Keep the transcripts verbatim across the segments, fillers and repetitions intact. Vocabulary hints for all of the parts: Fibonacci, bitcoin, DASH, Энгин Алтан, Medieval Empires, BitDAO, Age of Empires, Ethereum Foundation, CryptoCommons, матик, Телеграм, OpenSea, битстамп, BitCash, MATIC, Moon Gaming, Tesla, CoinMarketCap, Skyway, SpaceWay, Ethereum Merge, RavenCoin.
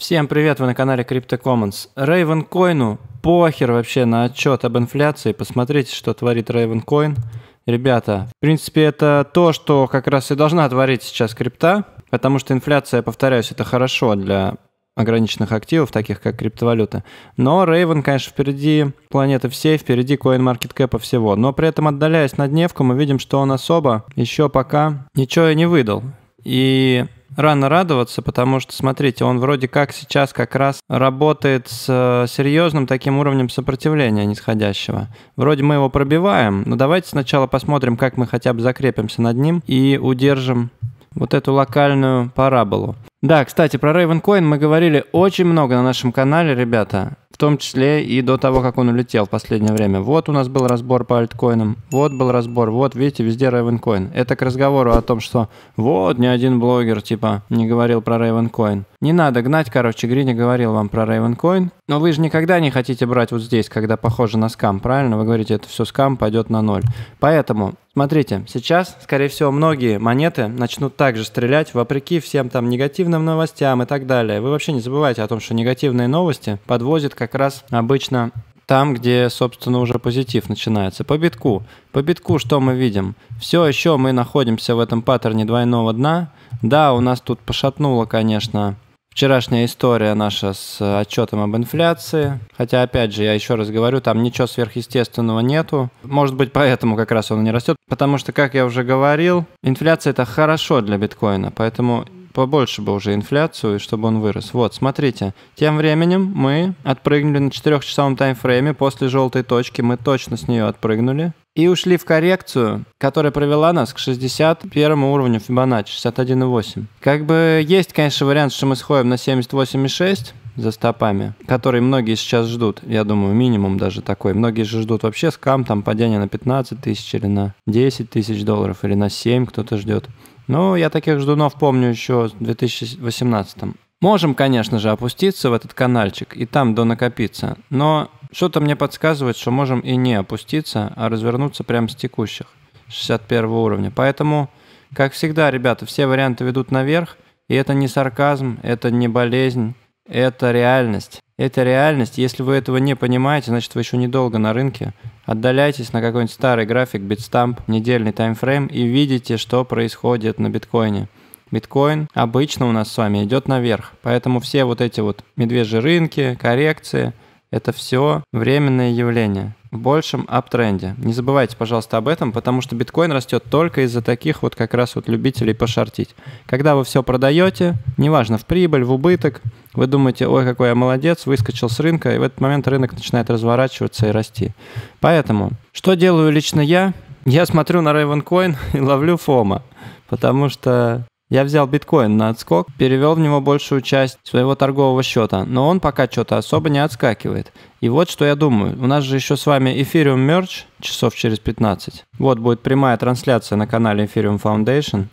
Всем привет, вы на канале CryptoCommons. RavenCoin'у похер вообще на отчет об инфляции. Посмотрите, что творит RavenCoin. Ребята, в принципе, это то, что как раз и должна творить сейчас крипта, потому что инфляция, повторяюсь, это хорошо для ограниченных активов, таких как криптовалюта. Но Raven, конечно, впереди планеты всей, впереди CoinMarketCap всего. Но при этом, отдаляясь на дневку, мы видим, что он особо еще пока ничего и не выдал. И рано радоваться, потому что, смотрите, он вроде как сейчас как раз работает с серьезным таким уровнем сопротивления нисходящего. Вроде мы его пробиваем, но давайте сначала посмотрим, как мы хотя бы закрепимся над ним и удержим вот эту локальную параболу. Да, кстати, про RavenCoin мы говорили очень много на нашем канале, ребята, в том числе и до того, как он улетел в последнее время. Вот у нас был разбор по альткоинам, вот был разбор, вот, видите, везде RavenCoin. Это к разговору о том, что вот ни один блогер, типа, не говорил про RavenCoin. Не надо гнать, короче, Гриня говорил вам про RavenCoin. Но вы же никогда не хотите брать вот здесь, когда похоже на скам, правильно? Вы говорите, это все скам, пойдет на ноль. Поэтому, смотрите, сейчас, скорее всего, многие монеты начнут также стрелять, вопреки всем там негативным новостям и так далее. Вы вообще не забывайте о том, что негативные новости подвозят как раз обычно там, где, собственно, уже позитив начинается. По битку. По битку что мы видим? Все еще мы находимся в этом паттерне двойного дна. Да, у нас тут пошатнуло, конечно, вчерашняя история наша с отчетом об инфляции. Хотя, опять же, я еще раз говорю, там ничего сверхъестественного нету. Может быть, поэтому как раз он не растет. Потому что, как я уже говорил, инфляция – это хорошо для биткоина. Поэтому побольше бы уже инфляцию, и чтобы он вырос. Вот, смотрите, тем временем мы отпрыгнули на четырёхчасовом таймфрейме. После желтой точки мы точно с нее отпрыгнули. И ушли в коррекцию, которая привела нас к шестьдесят первому уровню Fibonacci, шестьдесят один и восемь. Как бы есть, конечно, вариант, что мы сходим на семьдесят восемь и шесть за стопами, которые многие сейчас ждут, я думаю, минимум даже такой. Многие же ждут вообще скам, там падение на пятнадцать тысяч или на десять тысяч долларов, или на семь кто-то ждет. Ну, я таких ждунов помню еще в две тысячи восемнадцатом. Можем, конечно же, опуститься в этот канальчик и там донакопиться, но что-то мне подсказывает, что можем и не опуститься, а развернуться прямо с текущих, шестьдесят первого уровня. Поэтому, как всегда, ребята, все варианты ведут наверх, и это не сарказм, это не болезнь, это реальность. Это реальность. Если вы этого не понимаете, значит, вы еще недолго на рынке. Отдаляйтесь на какой-нибудь старый график, битстамп, недельный таймфрейм и видите, что происходит на биткоине. Биткоин обычно у нас с вами идет наверх, поэтому все вот эти вот медвежьи рынки, коррекции – это все временные явления в большем аптренде. Не забывайте, пожалуйста, об этом, потому что биткоин растет только из-за таких вот как раз вот любителей пошортить. Когда вы все продаете, неважно, в прибыль, в убыток, вы думаете, ой, какой я молодец, выскочил с рынка, и в этот момент рынок начинает разворачиваться и расти. Поэтому, что делаю лично я? Я смотрю на RavenCoin и ловлю фома, потому что я взял биткоин на отскок, перевел в него большую часть своего торгового счета, но он пока что-то особо не отскакивает. И вот что я думаю, у нас же еще с вами Ethereum Merge часов через пятнадцать. Вот будет прямая трансляция на канале Ethereum Foundation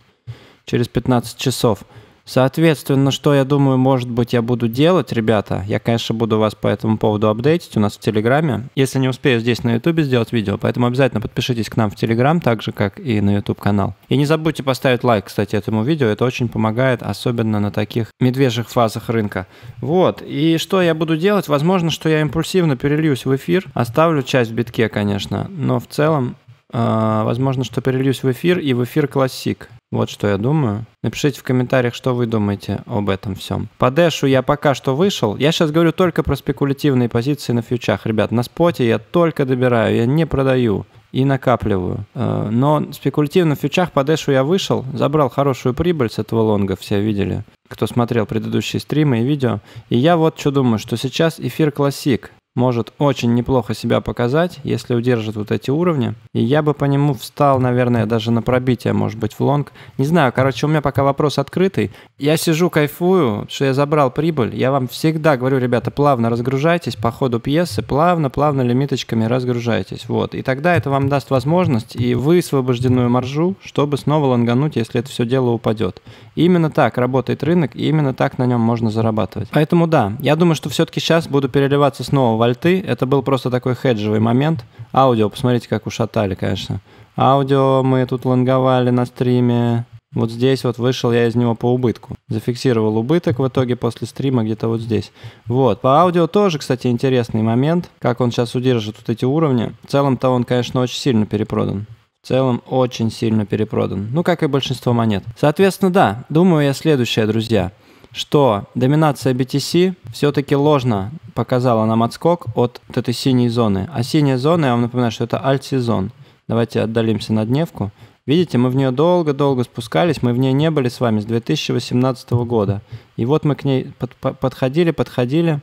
через пятнадцать часов. Соответственно, что я думаю, может быть, я буду делать, ребята, я, конечно, буду вас по этому поводу апдейтить у нас в Телеграме. Если не успею здесь на Ютубе сделать видео, поэтому обязательно подпишитесь к нам в Телеграм, так же, как и на Ютуб-канал. И не забудьте поставить лайк, кстати, этому видео, это очень помогает, особенно на таких медвежьих фазах рынка. Вот, и что я буду делать? Возможно, что я импульсивно перельюсь в эфир, оставлю часть в битке, конечно, но в целом, э, возможно, что перельюсь в эфир и в эфир классик. Вот что я думаю. Напишите в комментариях, что вы думаете об этом всем. По дэшу я пока что вышел. Я сейчас говорю только про спекулятивные позиции на фьючах. Ребят, на споте я только добираю, я не продаю и накапливаю. Но спекулятивно в фьючах по дэшу я вышел, забрал хорошую прибыль с этого лонга, все видели, кто смотрел предыдущие стримы и видео. И я вот что думаю, что сейчас эфир классик может очень неплохо себя показать, если удержит вот эти уровни. И я бы по нему встал, наверное, даже на пробитие, может быть, в лонг. Не знаю, короче, у меня пока вопрос открытый. Я сижу, кайфую, что я забрал прибыль. Я вам всегда говорю, ребята, плавно разгружайтесь по ходу пьесы, плавно-плавно лимиточками разгружайтесь. Вот. И тогда это вам даст возможность и высвобожденную маржу, чтобы снова лонгануть, если это все дело упадет. Именно так работает рынок, и именно так на нем можно зарабатывать. Поэтому да, я думаю, что все-таки сейчас буду переливаться снова в альты, это был просто такой хеджевый момент. Аудио, посмотрите, как ушатали, конечно. Аудио мы тут лонговали на стриме. Вот здесь вот вышел я из него по убытку. Зафиксировал убыток в итоге после стрима где-то вот здесь. Вот. По аудио тоже, кстати, интересный момент. Как он сейчас удержит вот эти уровни. В целом-то он, конечно, очень сильно перепродан. В целом очень сильно перепродан. Ну, как и большинство монет. Соответственно, да. Думаю я следующее, друзья. Что доминация би ти си все-таки ложно показала нам отскок от вот этой синей зоны. А синяя зона, я вам напоминаю, что это альт-сезон. Давайте отдалимся на дневку. Видите, мы в нее долго-долго спускались, мы в ней не были с вами с две тысячи восемнадцатого года. И вот мы к ней подходили-подходили,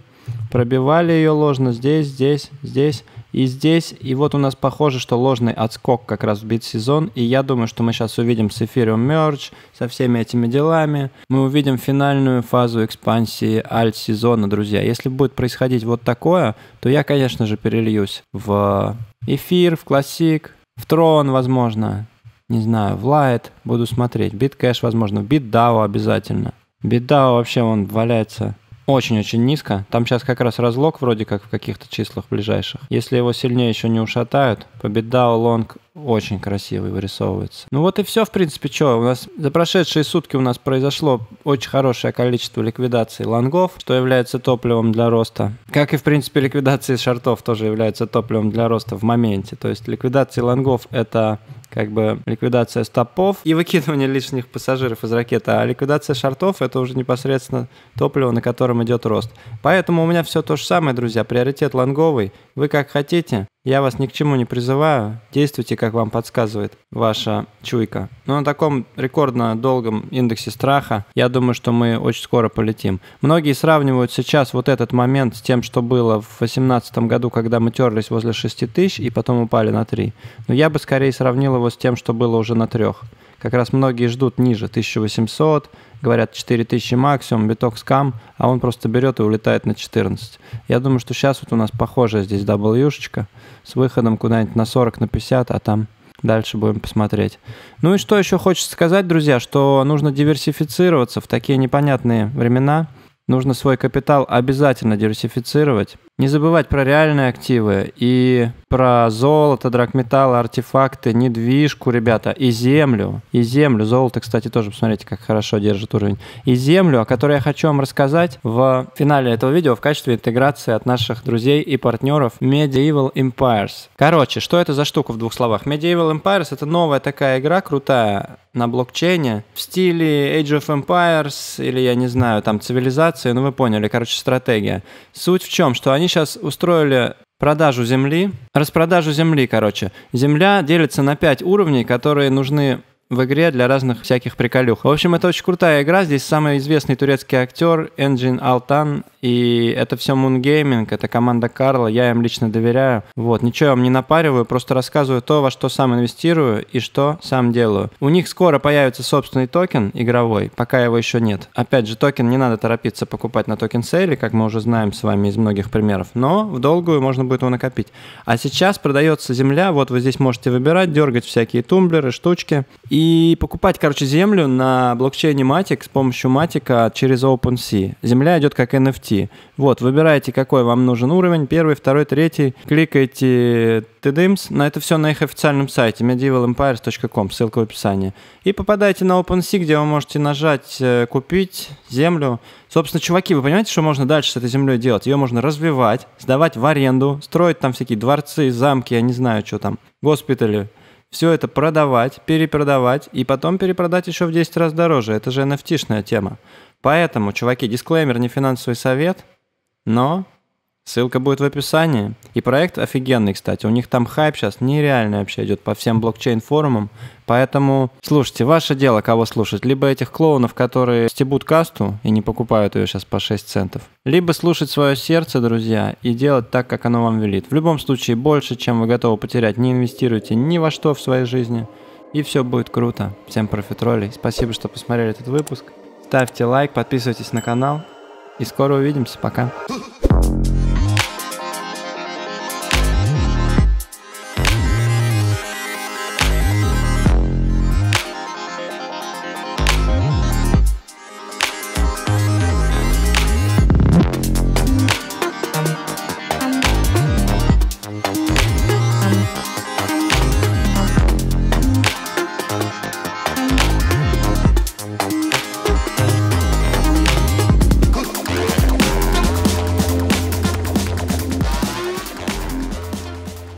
пробивали ее ложно здесь, здесь, здесь и здесь. И вот у нас похоже, что ложный отскок как раз в бит-сезон. И я думаю, что мы сейчас увидим с Ethereum Merge, со всеми этими делами. Мы увидим финальную фазу экспансии альт-сезона, друзья. Если будет происходить вот такое, то я, конечно же, перельюсь в эфир, в классик, в трон, возможно. Не знаю, в Light буду смотреть. BitCash, возможно, в BitDAO обязательно. BitDAO вообще он валяется очень-очень низко. Там сейчас как раз разлог вроде как в каких-то числах ближайших. Если его сильнее еще не ушатают, по BitDAO лонг очень красивый вырисовывается. Ну вот и все, в принципе, что у нас за прошедшие сутки у нас произошло очень хорошее количество ликвидаций лонгов, что является топливом для роста. Как и, в принципе, ликвидации шортов тоже является топливом для роста в моменте. То есть ликвидации лонгов — это как бы ликвидация стопов и выкидывание лишних пассажиров из ракеты, а ликвидация шортов — это уже непосредственно топливо, на котором идет рост. Поэтому у меня все то же самое, друзья, приоритет лонговый. Вы как хотите, я вас ни к чему не призываю, действуйте, как вам подсказывает ваша чуйка. Но на таком рекордно долгом индексе страха, я думаю, что мы очень скоро полетим. Многие сравнивают сейчас вот этот момент с тем, что было в две тысячи восемнадцатом году, когда мы терлись возле шести тысяч и потом упали на три. Но я бы скорее сравнил его с тем, что было уже на трех. Как раз многие ждут ниже тысяча восемьсот, говорят четыре тысячи максимум, биток скам, а он просто берет и улетает на четырнадцать. Я думаю, что сейчас вот у нас похожая здесь W-шечка с выходом куда-нибудь на сорок, на пятьдесят, а там дальше будем посмотреть. Ну и что еще хочется сказать, друзья, что нужно диверсифицироваться в такие непонятные времена. Нужно свой капитал обязательно диверсифицировать. Не забывать про реальные активы и про золото, драгметаллы, артефакты, недвижку, ребята, и землю. И землю. Золото, кстати, тоже, посмотрите, как хорошо держит уровень. И землю, о которой я хочу вам рассказать в финале этого видео в качестве интеграции от наших друзей и партнеров Medieval Empires. Короче, что это за штука в двух словах? Medieval Empires — это новая такая игра, крутая, на блокчейне, в стиле Age of Empires или, я не знаю, там, цивилизации, ну вы поняли, короче, стратегия. Суть в чем, что они сейчас устроили продажу земли, распродажу земли, короче. Земля делится на пять уровней, которые нужны в игре для разных всяких приколюх. В общем, это очень крутая игра. Здесь самый известный турецкий актер Энгин Алтан. И это все Moon Gaming, это команда Карла. Я им лично доверяю. Вот, ничего я вам не напариваю, просто рассказываю то, во что сам инвестирую и что сам делаю. У них скоро появится собственный токен игровой, пока его еще нет. Опять же, токен не надо торопиться покупать на токен сейле, как мы уже знаем с вами из многих примеров. Но в долгую можно будет его накопить. А сейчас продается земля. Вот вы здесь можете выбирать, дергать всякие тумблеры, штучки. И покупать, короче, землю на блокчейне матик с помощью матика через OpenSea. Земля идет как эн эф ти. Вот, выбираете, какой вам нужен уровень. Первый, второй, третий. Кликаете тыдымс. На это все на их официальном сайте medieval empires точка ком. Ссылка в описании. И попадаете на OpenSea, где вы можете нажать «Купить землю». Собственно, чуваки, вы понимаете, что можно дальше с этой землей делать? Ее можно развивать, сдавать в аренду, строить там всякие дворцы, замки, я не знаю, что там, госпитали. Все это продавать, перепродавать и потом перепродать еще в десять раз дороже. Это же эн эф ти-шная тема. Поэтому, чуваки, дисклеймер, не финансовый совет, но ссылка будет в описании. И проект офигенный, кстати. У них там хайп сейчас нереальный вообще идет по всем блокчейн-форумам. Поэтому, слушайте, ваше дело, кого слушать. Либо этих клоунов, которые стебут касту и не покупают ее сейчас по шесть центов. Либо слушать свое сердце, друзья, и делать так, как оно вам велит. В любом случае, больше, чем вы готовы потерять, не инвестируйте ни во что в своей жизни. И все будет круто. Всем профитролей. Спасибо, что посмотрели этот выпуск. Ставьте лайк, подписывайтесь на канал. И скоро увидимся. Пока.